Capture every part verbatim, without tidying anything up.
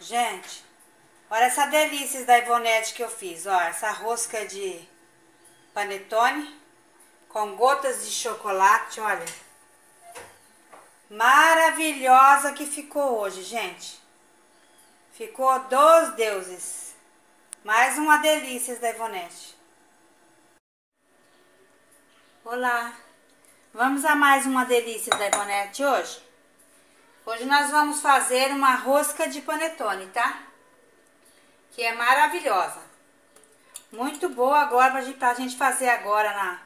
Gente, olha essa delícias da Ivonete que eu fiz, ó, essa rosca de panetone com gotas de chocolate, olha. Maravilhosa que ficou hoje, gente. Ficou dos deuses. Mais uma delícias da Ivonete. Olá, vamos a mais uma delícias da Ivonete hoje? Hoje nós vamos fazer uma rosca de panetone, tá? Que é maravilhosa. Muito boa agora pra gente, pra gente fazer agora na,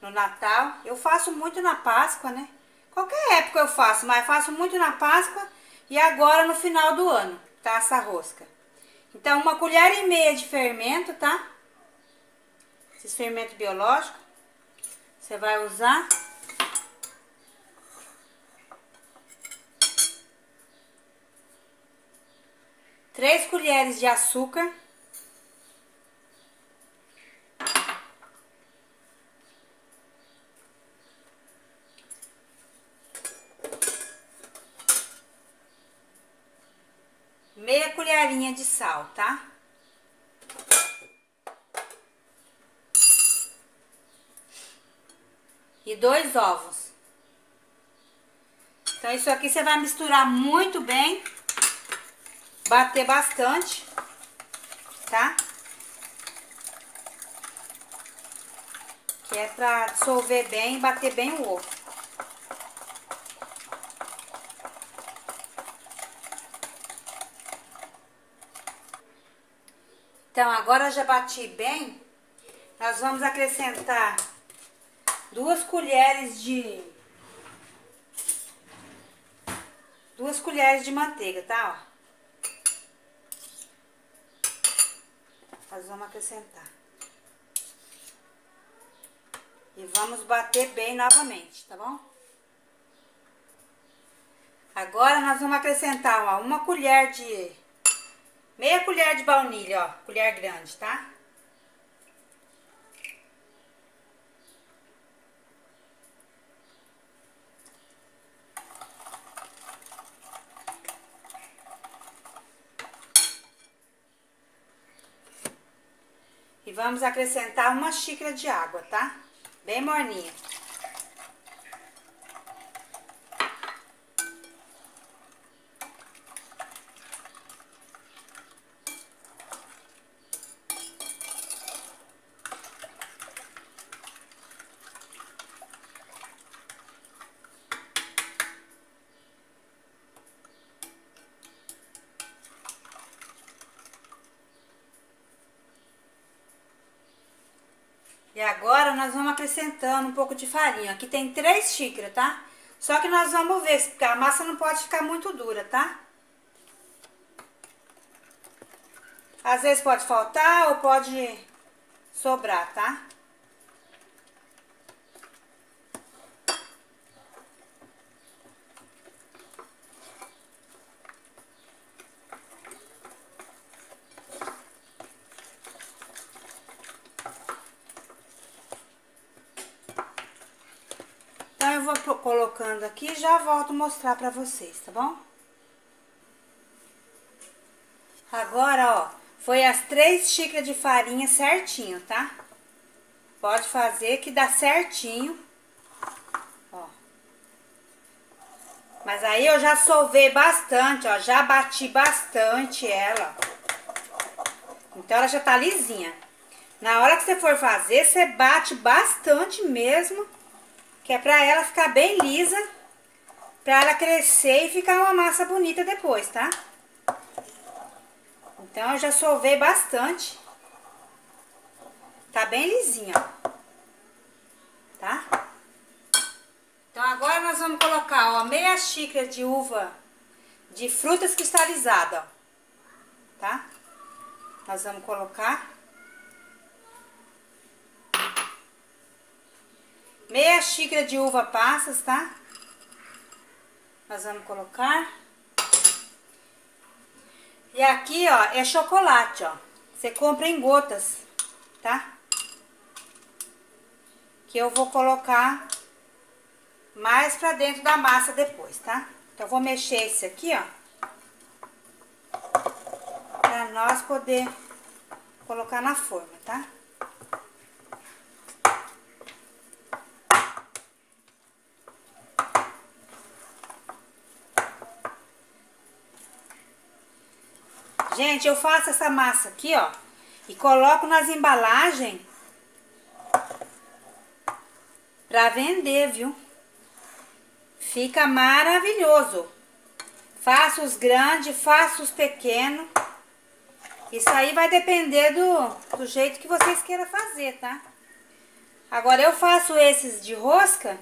no Natal. Eu faço muito na Páscoa, né? Qualquer época eu faço, mas faço muito na Páscoa e agora no final do ano, tá? Essa rosca. Então, uma colher e meia de fermento, tá? Esse fermento biológico. Você vai usar... três colheres de açúcar, meia colherinha de sal, tá? E dois ovos. Então isso aqui você vai misturar muito bem. Bater bastante, tá? Que é pra dissolver bem e bater bem o ovo. Então, agora já bati bem, nós vamos acrescentar duas colheres de... duas colheres de manteiga, tá? Ó. Nós vamos acrescentar. E vamos bater bem novamente, tá bom? Agora nós vamos acrescentar, ó, uma colher de... meia colher de baunilha, ó, colher grande, tá? E vamos acrescentar uma xícara de água, tá? Bem morninha. E agora nós vamos acrescentando um pouco de farinha. Aqui tem três xícaras, tá? Só que nós vamos ver, porque a massa não pode ficar muito dura, tá? Às vezes pode faltar ou pode sobrar, tá? Eu vou colocando aqui e já volto mostrar pra vocês, tá bom? Agora, ó, foi as três xícaras de farinha certinho, tá? Pode fazer que dá certinho, ó. Mas aí eu já solvei bastante, ó, já bati bastante ela, ó. Então ela já tá lisinha. Na hora que você for fazer, você bate bastante mesmo. Que é pra ela ficar bem lisa, pra ela crescer e ficar uma massa bonita depois, tá? Então, eu já solvei bastante. Tá bem lisinha, tá? Então, agora nós vamos colocar, ó, meia xícara de uva de frutas cristalizada, ó. Tá? Nós vamos colocar... meia xícara de uva passas, tá? Nós vamos colocar. E aqui, ó, é chocolate, ó. Você compra em gotas, tá? Que eu vou colocar mais pra dentro da massa depois, tá? Então, eu vou mexer esse aqui, ó. nós poder colocar na forma, tá? Gente, eu faço essa massa aqui, ó, e coloco nas embalagens pra vender, viu? Fica maravilhoso. Faço os grandes, faço os pequenos. Isso aí vai depender do, do jeito que vocês queiram fazer, tá? Agora eu faço esses de rosca,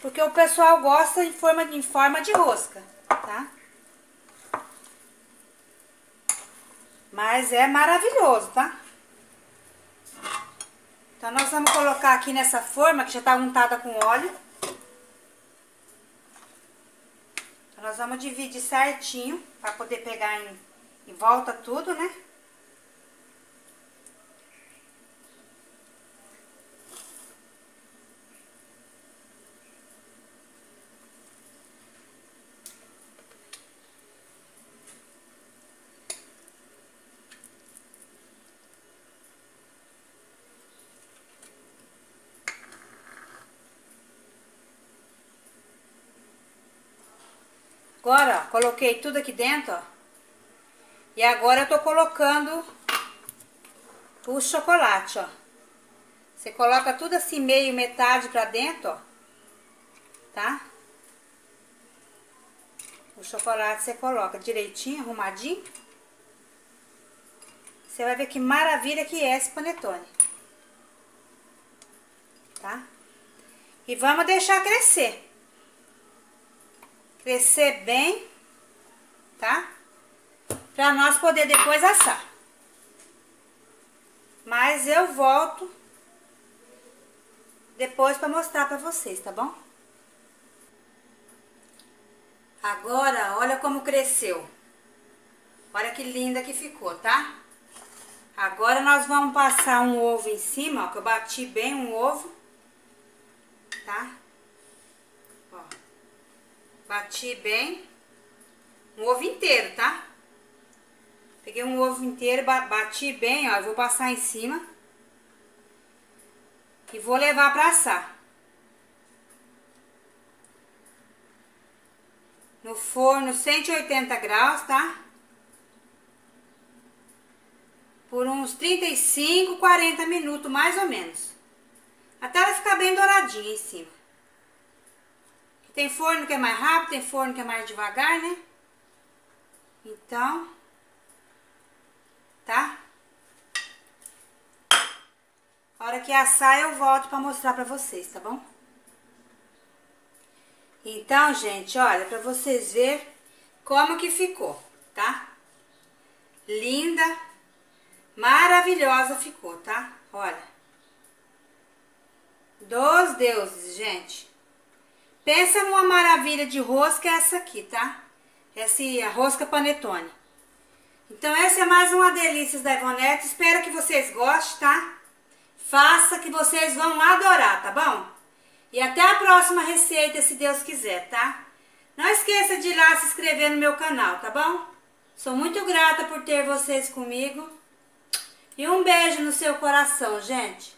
porque o pessoal gosta em forma, em forma de rosca, tá? Mas é maravilhoso, tá? Então nós vamos colocar aqui nessa forma que já tá untada com óleo. Então, nós vamos dividir certinho para poder pegar em, em volta tudo, né? Agora, ó, coloquei tudo aqui dentro, ó. E agora eu tô colocando o chocolate, ó. Você coloca tudo assim, meio, metade pra dentro, ó. Tá? O chocolate você coloca direitinho, arrumadinho. Você vai ver que maravilha que é esse panetone. Tá? E vamos deixar crescer. Crescer bem, tá? Pra nós poder depois assar. Mas eu volto depois pra mostrar pra vocês, tá bom? Agora, olha como cresceu. Olha que linda que ficou, tá? Agora nós vamos passar um ovo em cima, ó, que eu bati bem um ovo, tá? Ó. Bati bem um ovo inteiro, tá? Peguei um ovo inteiro, bati bem, ó. Eu vou passar em cima. E vou levar pra assar. No forno cento e oitenta graus, tá? Por uns trinta e cinco, quarenta minutos, mais ou menos. Até ela ficar bem douradinha em cima. Tem forno que é mais rápido, tem forno que é mais devagar, né? Então, tá? A hora que assar eu volto pra mostrar pra vocês, tá bom? Então, gente, olha, pra vocês verem como que ficou, tá? Linda, maravilhosa ficou, tá? Olha. Dos deuses, gente. Pensa numa maravilha de rosca, essa aqui, tá? Essa a rosca panetone. Então, essa é mais uma Delícias da Ivonete. Espero que vocês gostem, tá? Faça que vocês vão adorar, tá bom? E até a próxima receita, se Deus quiser, tá? Não esqueça de ir lá se inscrever no meu canal, tá bom? Sou muito grata por ter vocês comigo. E um beijo no seu coração, gente.